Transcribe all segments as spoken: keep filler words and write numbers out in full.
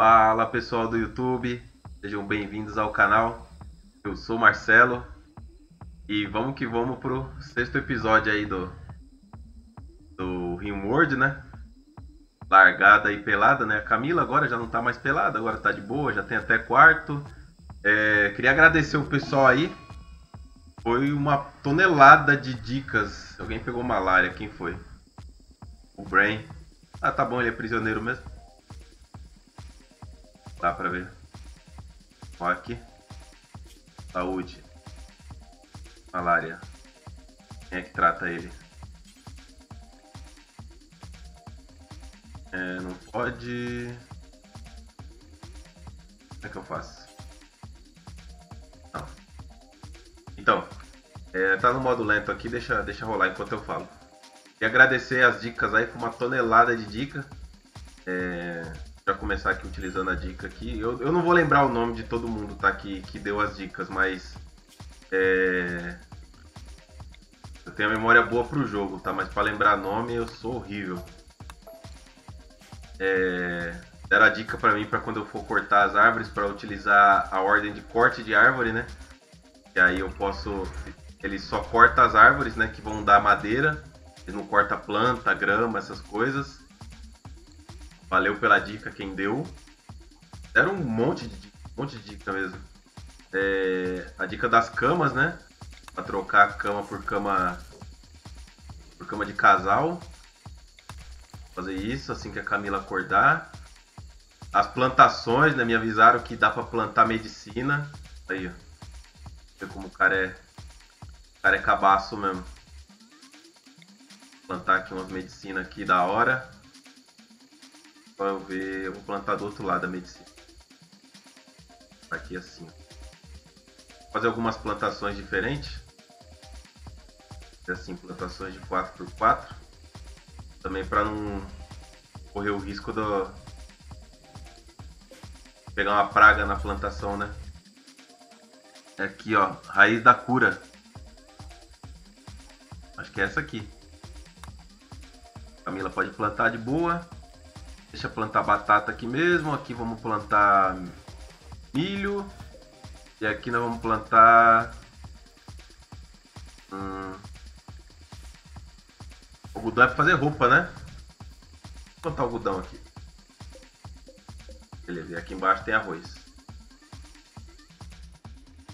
Fala pessoal do YouTube, sejam bem-vindos ao canal. Eu sou o Marcelo e vamos que vamos pro sexto episódio aí do do Rimworld, né? Largada e pelada, né? A Camila agora já não tá mais pelada, agora tá de boa, já tem até quarto. É, queria agradecer o pessoal aí. Foi uma tonelada de dicas. Alguém pegou malária, quem foi? O Brain. Ah, tá bom, ele é prisioneiro mesmo. Dá pra ver. Ó aqui. Saúde. Malária. Quem é que trata ele? É, não pode... Como é que eu faço? Não. Então, é, tá no modo lento aqui, deixa, deixa rolar enquanto eu falo. E agradecer as dicas aí, foi uma tonelada de dica. É, já começar aqui utilizando a dica aqui. Eu, eu não vou lembrar o nome de todo mundo, tá, que, que deu as dicas, mas... É, eu tenho a memória boa pro jogo, tá? Mas pra lembrar nome eu sou horrível. É, deram a dica para mim para quando eu for cortar as árvores, para utilizar a ordem de corte de árvore, né? E aí eu posso... Ele só corta as árvores, né? Que vão dar madeira. Ele não corta planta, grama, essas coisas. Valeu pela dica quem deu. Deram um monte de, um monte de dica mesmo. É, a dica das camas, né? Para trocar cama por cama... Por cama de casal. Fazer isso assim que a Camila acordar. As plantações, né? Me avisaram que dá pra plantar medicina. Aí, ó. Vê como o cara é... O cara é cabaço mesmo. Vou plantar aqui umas medicinas aqui da hora. Pra eu ver... Eu vou plantar do outro lado a medicina. Aqui assim. Vou fazer algumas plantações diferentes. Assim, plantações de quatro por quatro. Também para não correr o risco de pegar uma praga na plantação, né? Aqui, ó, raiz da cura. Acho que é essa aqui. Camila pode plantar de boa. Deixa plantar batata aqui mesmo. Aqui vamos plantar milho. E aqui nós vamos plantar... Hum... Algodão é pra fazer roupa, né? Vou plantar algodão aqui. Beleza, e aqui embaixo tem arroz.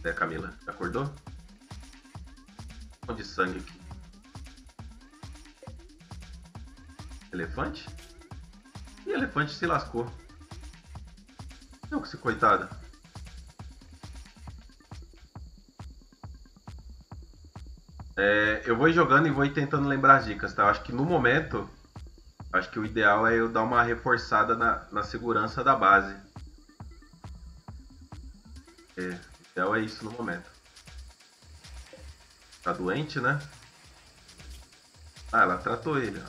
É, Camila, já acordou? Um monte de sangue aqui. Elefante? E elefante se lascou. Não, que se coitada. É, eu vou jogando e vou tentando lembrar as dicas, tá? Eu acho que no momento, acho que o ideal é eu dar uma reforçada na, na segurança da base. É, o ideal é isso no momento. Tá doente, né? Ah, ela tratou ele, ó.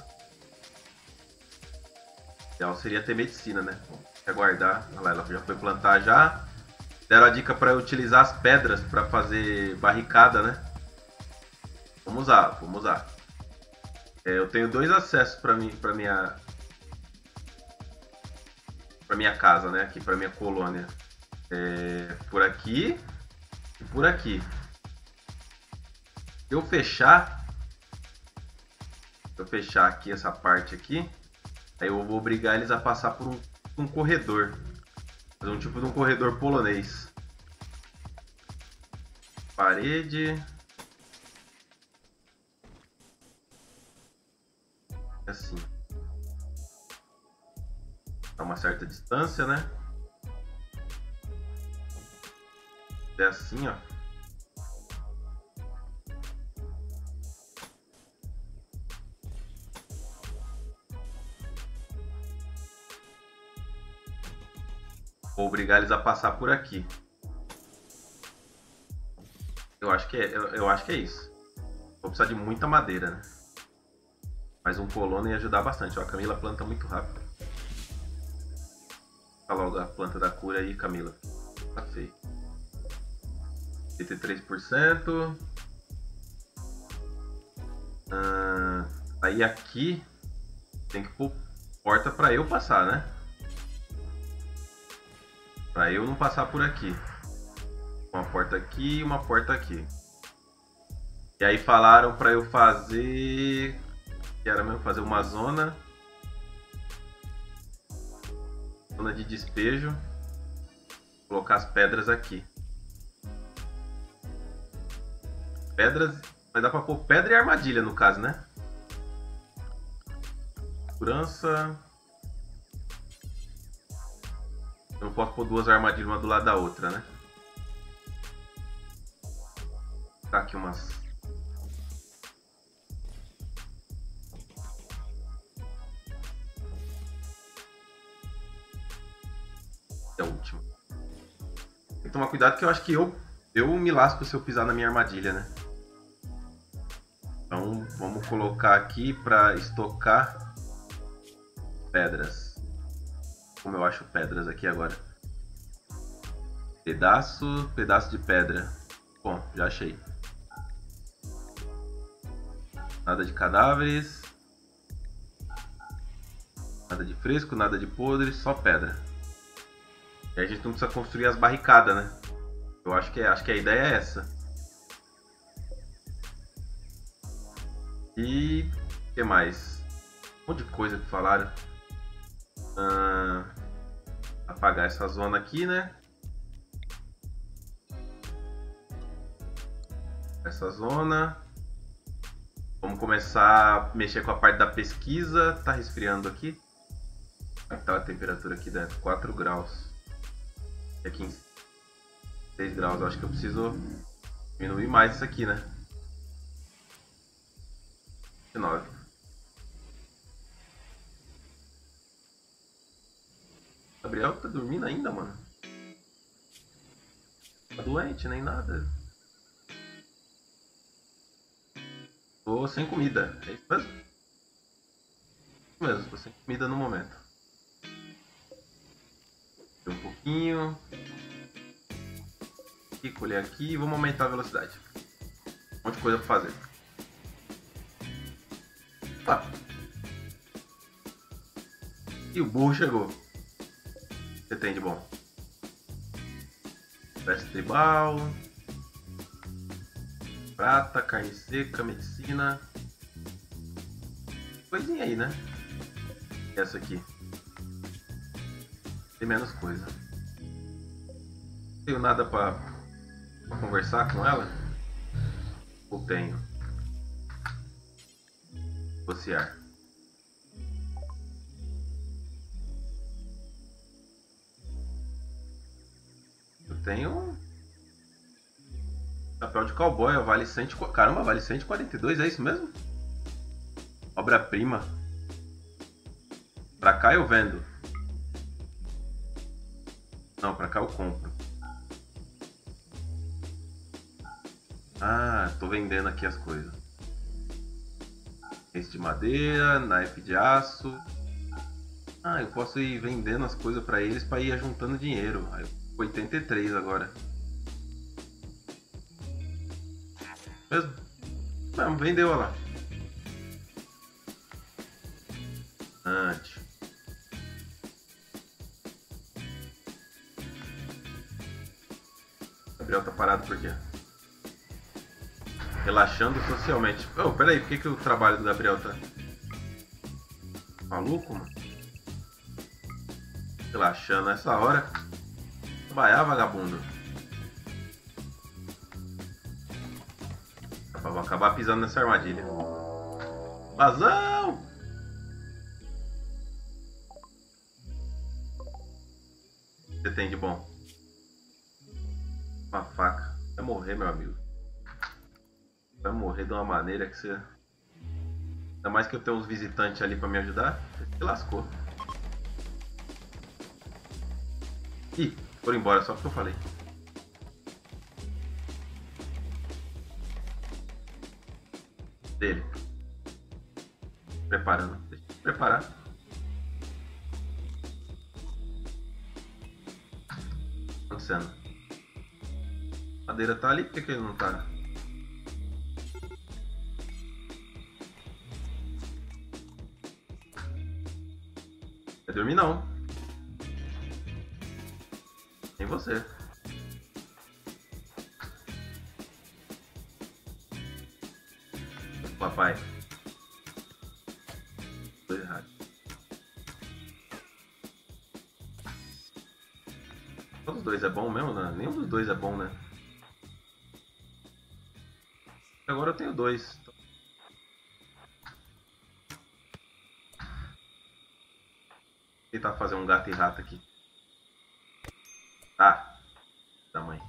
O ideal seria ter medicina, né? É guardar. Olha lá, ela já foi plantar já. Deram a dica pra eu utilizar as pedras pra fazer barricada, né? Vamos usar, vamos usar. É, eu tenho dois acessos para mim, para minha, para minha casa, né? Aqui para minha colônia, é, por aqui e por aqui. Se eu fechar, se eu fechar aqui essa parte aqui, aí eu vou obrigar eles a passar por um, um corredor, fazer um tipo de um corredor polonês. Parede. Assim, a uma certa distância, né? É assim, ó. Vou obrigar eles a passar por aqui. Eu acho que é, eu, eu acho que é isso. Vou precisar de muita madeira, né? Mais um colono ia ajudar bastante. Ó, a Camila planta muito rápido. Olha logo a planta da cura aí, Camila. Tá feio. setenta e três por cento. Ah, aí aqui tem que pôr porta pra eu passar, né? Pra eu não passar por aqui. Uma porta aqui e uma porta aqui. E aí falaram pra eu fazer... Que era mesmo fazer uma zona. Zona de despejo. Colocar as pedras aqui. Pedras... Mas dá pra pôr pedra e armadilha no caso, né? Segurança... Eu não posso pôr duas armadilhas uma do lado da outra, né? Vou colocar aqui umas... É a última. Tem que tomar cuidado que eu acho que eu, eu me lasco se eu pisar na minha armadilha, né? Então vamos colocar aqui para estocar pedras. Como eu acho pedras aqui agora. Pedaço, pedaço de pedra. Bom, já achei. Nada de cadáveres. Nada de fresco, nada de podre, só pedra. E a gente não precisa construir as barricadas, né? Eu acho que, é, acho que a ideia é essa. E... o que mais? Um monte de coisa que falaram. Uh, apagar essa zona aqui, né? Essa zona. Vamos começar a mexer com a parte da pesquisa. Tá resfriando aqui. Tá a temperatura aqui dentro, quatro graus. E aqui em seis graus. Eu acho que eu preciso diminuir mais isso aqui, né? dezenove. Gabriel tá dormindo ainda, mano. Tá doente, nem nada. Tô sem comida. É isso mesmo? É isso mesmo, tô sem comida no momento. Tem um pouquinho. E colher aqui e vamos aumentar a velocidade. Um monte de coisa pra fazer. Tá. E o burro chegou. Você tem de bom? Peste tribal, prata, carne seca, medicina, coisinha aí, né? E essa aqui tem menos coisa. Não tenho nada pra, pra conversar com ela? Ou tenho? Negociar. Tenho papel de cowboy, ó, vale cem, caramba, vale cento e quarenta e dois, é isso mesmo? Obra-prima. Pra cá eu vendo. Não, pra cá eu compro. Ah, tô vendendo aqui as coisas. Esse de madeira, naipe de aço. Ah, eu posso ir vendendo as coisas pra eles pra ir juntando dinheiro. Aí eu... oitenta e três agora. Mesmo? Não, vendeu, olha lá. Antes. Gabriel tá parado por quê? Relaxando socialmente. Oh, peraí, por que, que o trabalho do Gabriel tá... maluco, mano? Relaxando nessa hora. Trabalhar, vagabundo. Vou acabar pisando nessa armadilha. Vazão! O que você tem de bom? Uma faca. Vai morrer, meu amigo. Vai morrer de uma maneira que você... Ainda mais que eu tenho uns visitantes ali pra me ajudar. Você se lascou. Ih! Foram embora, só porque eu falei. Dele. Preparando. Deixa eu preparar. Acontecendo. A madeira tá ali, por que, que ele não tá? Vai dormir não. Tem você. Papai. Tô errado. Qual dos dois é bom mesmo? Né? Nenhum dos dois é bom, né? Agora eu tenho dois. Vou tentar fazer um gato e rato aqui. Ah! Da mãe.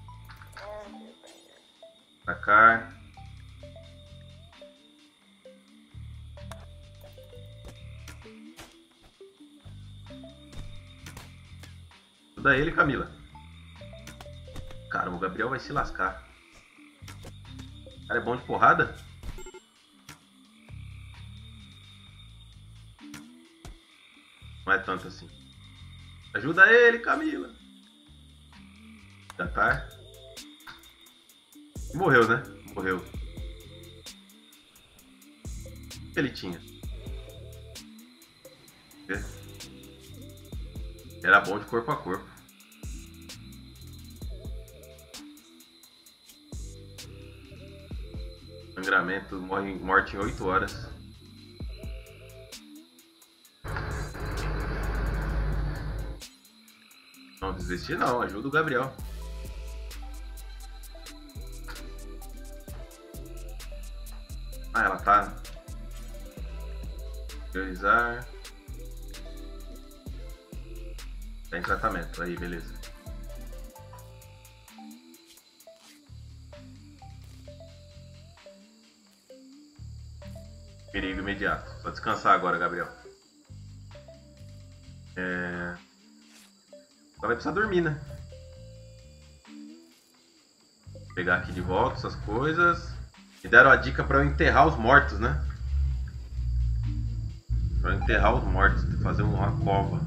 Atacar. Ajuda ele, Camila. Cara, o Gabriel vai se lascar. O cara é bom de porrada? Não é tanto assim. Ajuda ele, Camila. Já tá. Morreu, né? Morreu. O que ele tinha? Era bom de corpo a corpo. Sangramento, morre, morte em oito horas. Não desistir não, ajuda o Gabriel. Ah, ela tá... Priorizar... Tá em tratamento, aí, beleza. Perigo imediato. Só descansar agora, Gabriel. É... Só vai precisar dormir, né? Vou pegar aqui de volta essas coisas. Me deram a dica pra eu enterrar os mortos, né? Pra eu enterrar os mortos, fazer uma cova.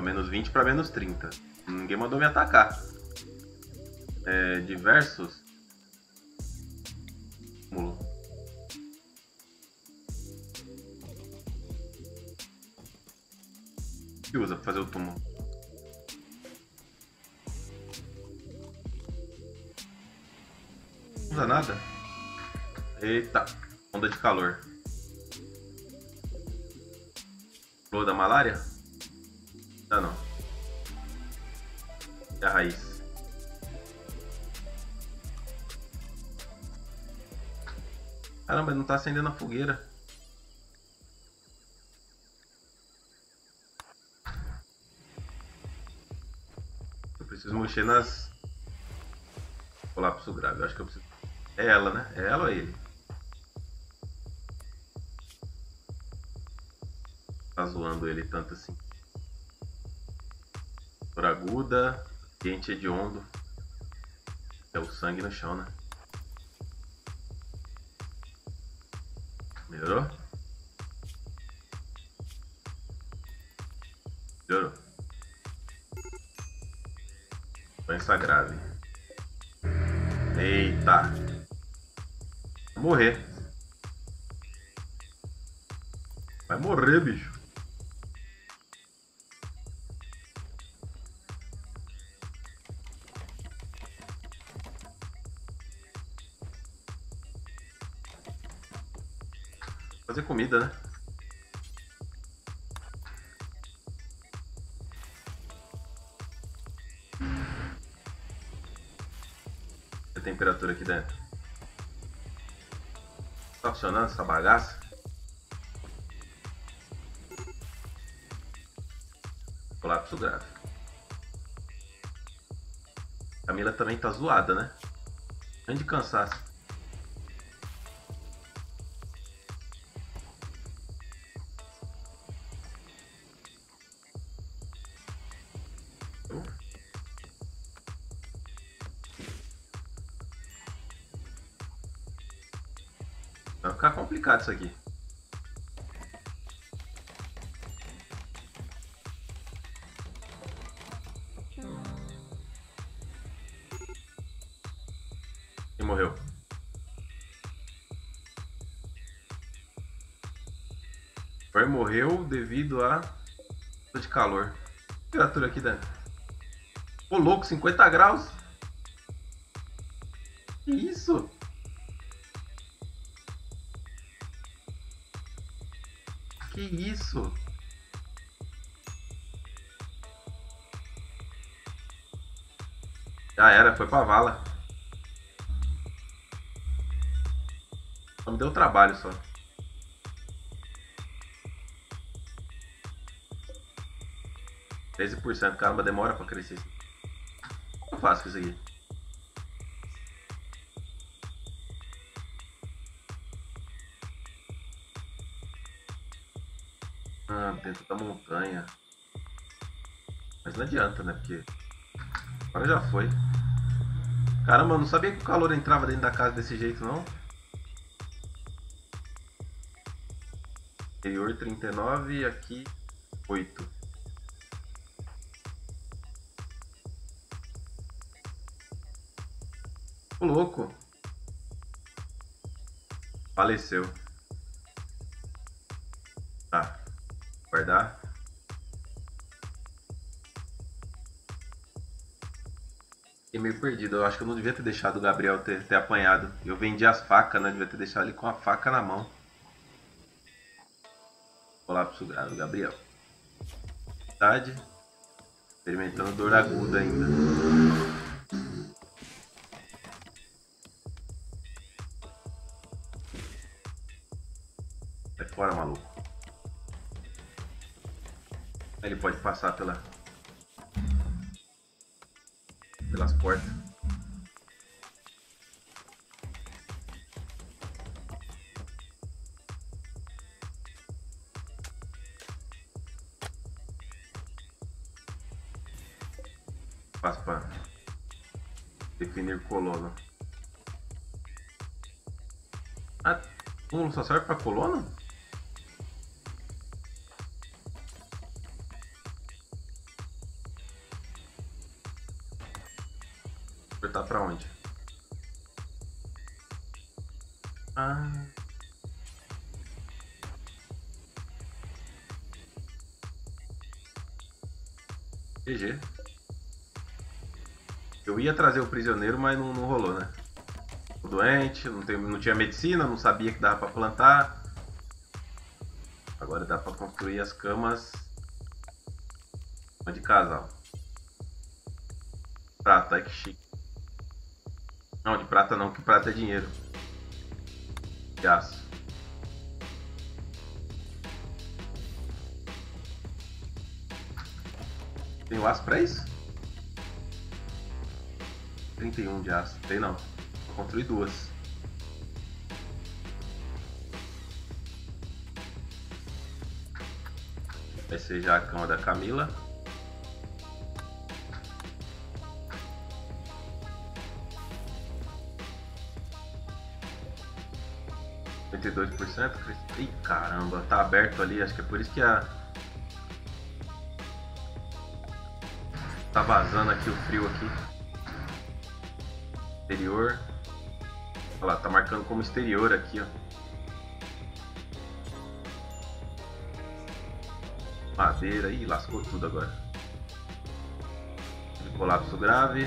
menos vinte para menos trinta. Ninguém mandou me atacar. É, diversos. Acúmulo. O que usa para fazer o túmulo? Não usa nada? Eita, onda de calor. Flor da malária? Ah, não. É a raiz. Caramba, não tá acendendo a fogueira. Eu preciso mexer nas... Colapso grave, eu acho que eu preciso... É ela, né? É ela ou ele? Tá zoando ele tanto assim. Aguda, dente hediondo. É o sangue no chão, né? Melhorou? Melhorou. Doença grave. Eita! Vai morrer. Vai morrer, bicho. Fazer comida, né? A temperatura aqui dentro. Tá funcionando essa bagaça? Colapso grave. Camila também tá zoada, né? Grande cansaço. Vai ficar complicado isso aqui. Hum. E morreu. Foi morreu devido a... de calor. Temperatura aqui dentro. Ô, louco, cinquenta graus. Que isso? Que isso? Já era, foi pra vala. Só me deu trabalho só. treze por cento, caramba, demora pra crescer. O que eu faço com isso aqui? Ah, dentro da montanha. Mas não adianta, né? Porque agora já foi. Caramba, eu não sabia que o calor entrava dentro da casa desse jeito, não. Interior trinta e nove, aqui oito. O louco. Faleceu. Tá. Guardar. Fiquei meio perdido. Eu acho que eu não devia ter deixado o Gabriel ter, ter apanhado. Eu vendi as facas, né? Eu devia ter deixado ele com a faca na mão. Vou lá pro sugar, o Gabriel. Cidade. Experimentando dor aguda ainda. Sai fora, maluco. Ele pode passar pela... pelas portas. Passo para definir coluna. Ah, túmulo só serve para coluna? Cortar para onde? Ah. G G. Eu ia trazer o prisioneiro, mas não, não rolou, né? O doente, não, tem, não tinha medicina, não sabia que dava pra plantar. Agora dá pra construir as camas de casal. Prata, ai que chique. Não, de prata não, que prata é dinheiro. De aço. Tem o aço pra isso? trinta e um de aço, tem não. Vou construir duas. Vai ser já a cama da Camila. oitenta e dois por cento. Ih, caramba, tá aberto ali, acho que é por isso que a... tá vazando aqui o frio aqui. Exterior, olha lá, tá marcando como exterior aqui, ó. Madeira, ih, lascou tudo agora. Colapso grave.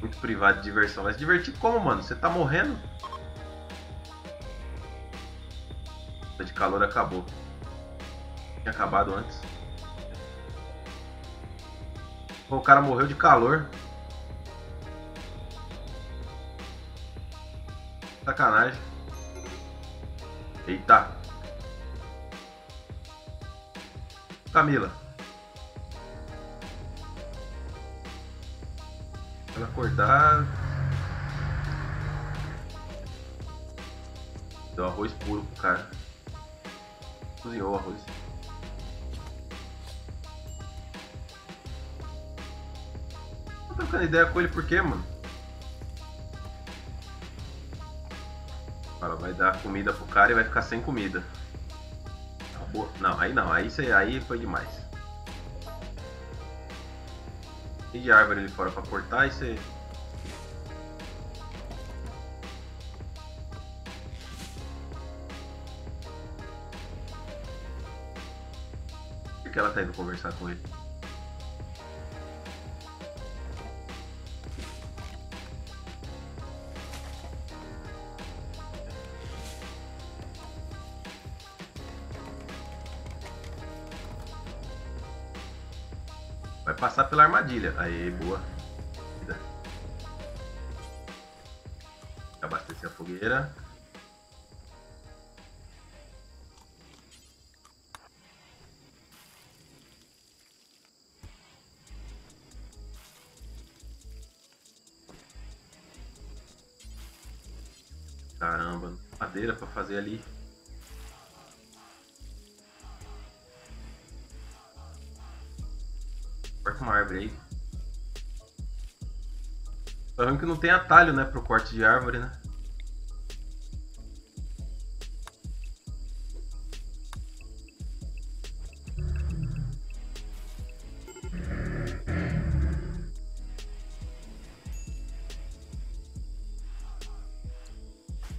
Muito privado de diversão. Vai se divertir como, mano? Você tá morrendo? De calor acabou. Tinha acabado antes. O cara morreu de calor. Sacanagem. Eita. Camila. Ela acordar. Deu arroz puro pro cara. Cozinhou o arroz. Não tô trocando ideia com ele por quê, mano? Vai dar comida pro cara e vai ficar sem comida. Não, aí não, aí, aí foi demais. E de árvore ali fora pra cortar e você... Por que ela tá indo conversar com ele. Vai passar pela armadilha. Aí, boa. Abastecer a fogueira. Caramba, madeira pra fazer ali. Corta uma árvore aí. Tá vendo que não tem atalho, né, pro corte de árvore, né?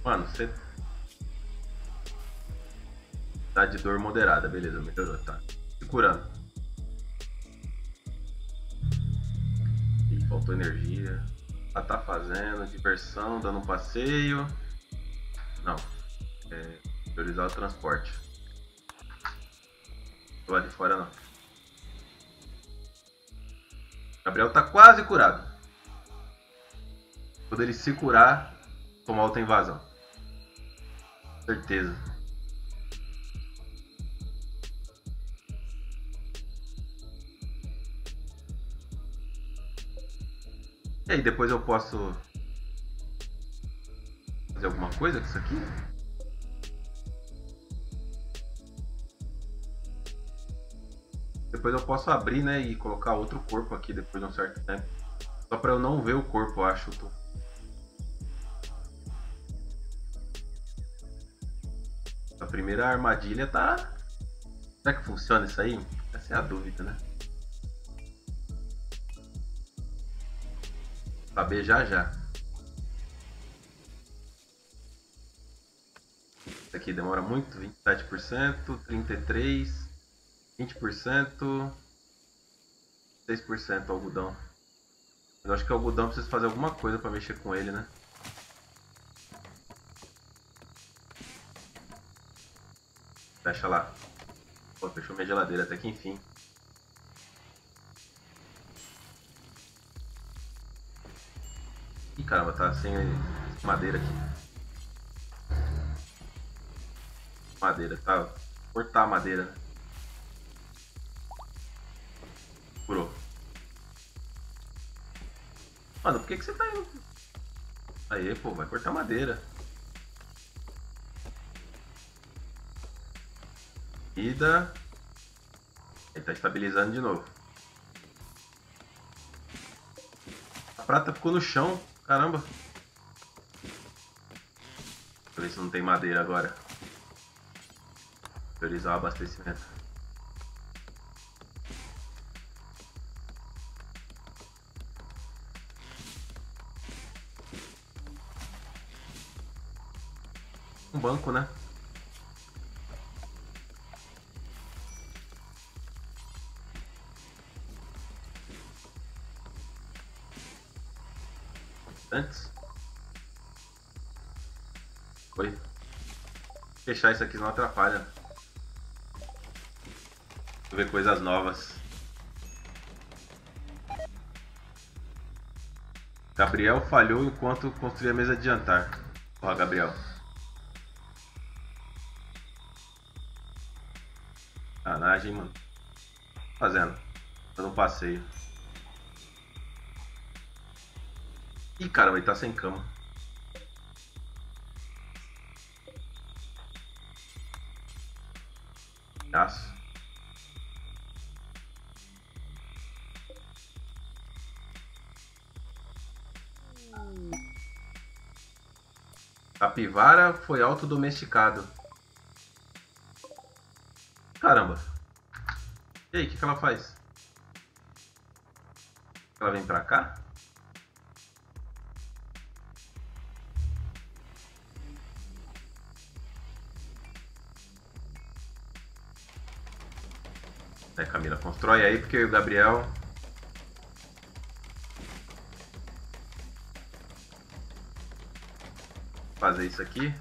Mano, você... Tá de dor moderada, beleza, melhorou, tá. Se curando. Faltou energia. Ela tá fazendo diversão, dando um passeio. Não. É priorizar o transporte. Do lado de fora não. Gabriel tá quase curado. Quando ele se curar, tomar outra invasão. Certeza. E aí, depois eu posso fazer alguma coisa com isso aqui? Depois eu posso abrir, né, e colocar outro corpo aqui depois de um certo tempo. Só pra eu não ver o corpo, eu acho. A primeira armadilha tá... Será que funciona isso aí? Essa é a dúvida, né? Saber já já. Isso aqui demora muito, vinte e sete por cento, trinta e três por cento, vinte por cento, seis por cento algodão. Eu acho que o algodão precisa fazer alguma coisa para mexer com ele, né? Fecha lá. Pô, fechou minha geladeira até que enfim. Caramba, tá sem madeira aqui. Madeira, tá? Cortar a madeira, né? Curou. Mano, por que que você tá indo? Aí, pô, vai cortar madeira. Ida. Ele tá estabilizando de novo. A prata ficou no chão. Caramba! Deixa eu ver se não tem madeira agora. Priorizar o abastecimento. Um banco, né? Antes. Foi. Fechar isso aqui não atrapalha. Vou ver coisas novas. Gabriel falhou enquanto construía a mesa de jantar. Ó, Gabriel. Canagem, mano. Fazendo. Fazendo um passeio. Ih, caramba, ele tá sem cama. Aço. Capivara foi autodomesticado. Caramba. E aí, o que que ela faz? Ela vem pra cá? É, Camila, constrói aí, porque o Gabriel... Fazer isso aqui.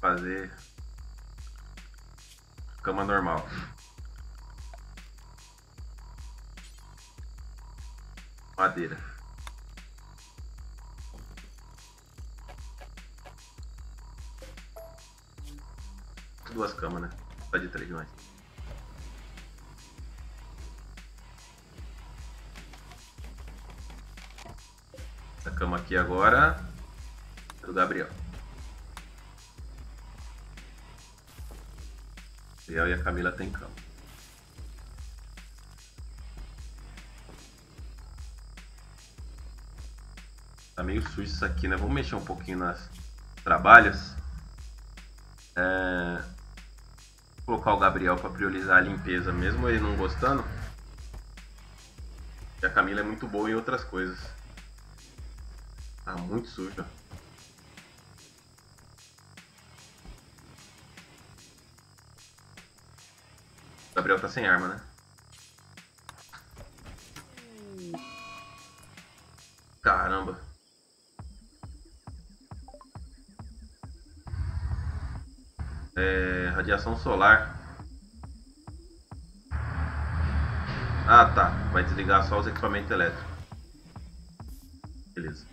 Fazer... Cama normal. Madeira. Duas camas, né? Só de três, mais. Essa cama aqui agora... do Gabriel. Gabriel e a Camila tem cama. Tá meio sujo isso aqui, né? Vamos mexer um pouquinho nas trabalhos. É... Vou colocar o Gabriel para priorizar a limpeza, mesmo ele não gostando. E a Camila é muito boa em outras coisas. Tá muito suja. O Gabriel tá sem arma, né? Caramba! É... Radiação solar. Ah, tá. Vai desligar só os equipamentos elétricos. Beleza.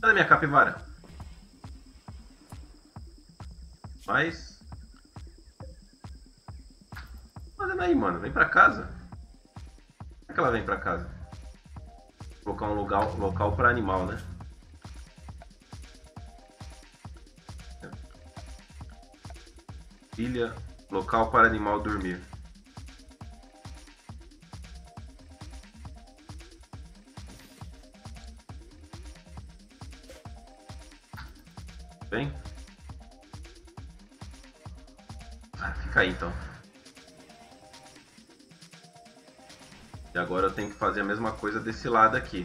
Cadê minha capivara? Mas... Aí, mano, vem pra casa. Como é que ela vem pra casa? Vou colocar um local, local pra animal, né? Ilha, local para animal dormir. Vem. Ah, fica aí então. E agora eu tenho que fazer a mesma coisa desse lado aqui.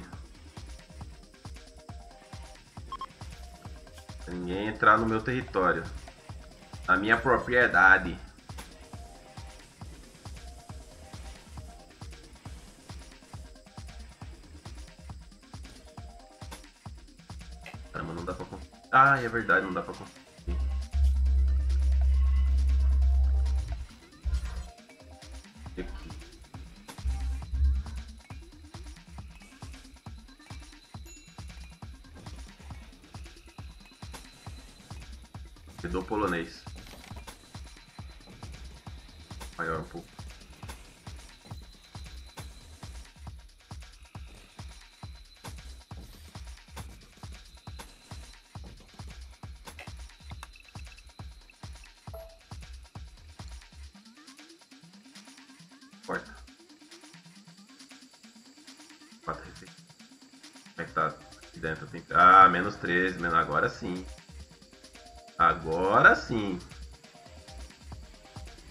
Pra ninguém entrar no meu território. Na minha propriedade. Caramba, não dá pra construir. Ah, é verdade, não dá pra construir. Do polonês. Maior um pouco. Corta. Quatro receitas. Como é que tá aqui dentro? Tem... Ah, menos treze, menos... agora sim. Agora sim.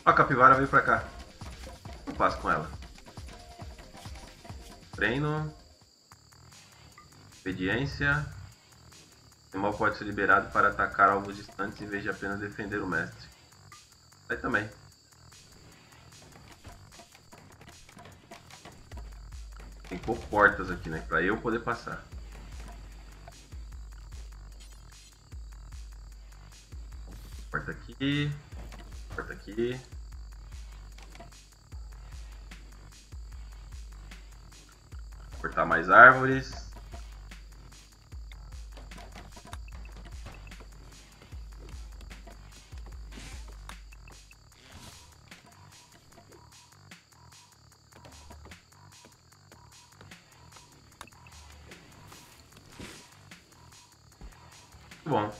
A capivara veio pra cá. Eu passo com ela. Treino. Obediência. O animal pode ser liberado para atacar alvos distantes em vez de apenas defender o mestre. Aí também. Tem que pôr portas aqui, né? Pra eu poder passar. Porta aqui, porta aqui. Cortar mais árvores. Bom.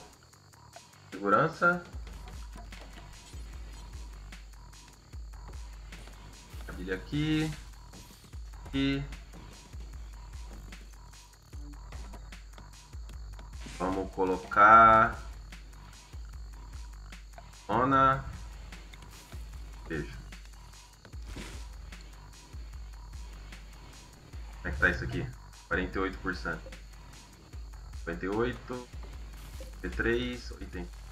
Segurança. Aqui, aqui. Vamos colocar zona. Beijo. Como é que tá isso aqui? quarenta e oito por cento. cinquenta e oito por cento. P três. oitenta por cento.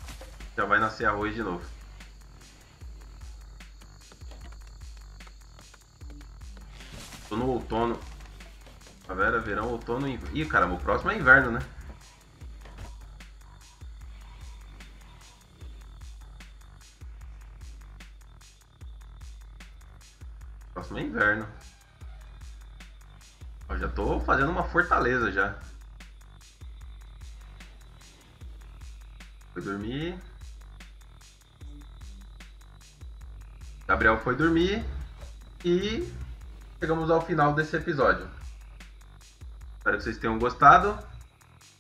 Já vai nascer arroz de novo. Tô no outono. Primavera, verão, outono e inverno. Ih, caramba, o próximo é inverno, né? O próximo é inverno. Ó, já tô fazendo uma fortaleza já. Foi dormir. Gabriel foi dormir. E chegamos ao final desse episódio. Espero que vocês tenham gostado.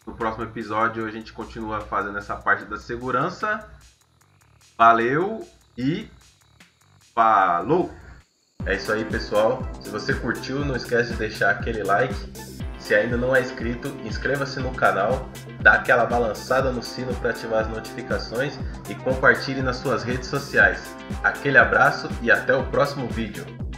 No próximo episódio a gente continua fazendo essa parte da segurança. Valeu e falou! É isso aí, pessoal. Se você curtiu, não esquece de deixar aquele like. Se ainda não é inscrito, inscreva-se no canal, dá aquela balançada no sino para ativar as notificações e compartilhe nas suas redes sociais. Aquele abraço e até o próximo vídeo.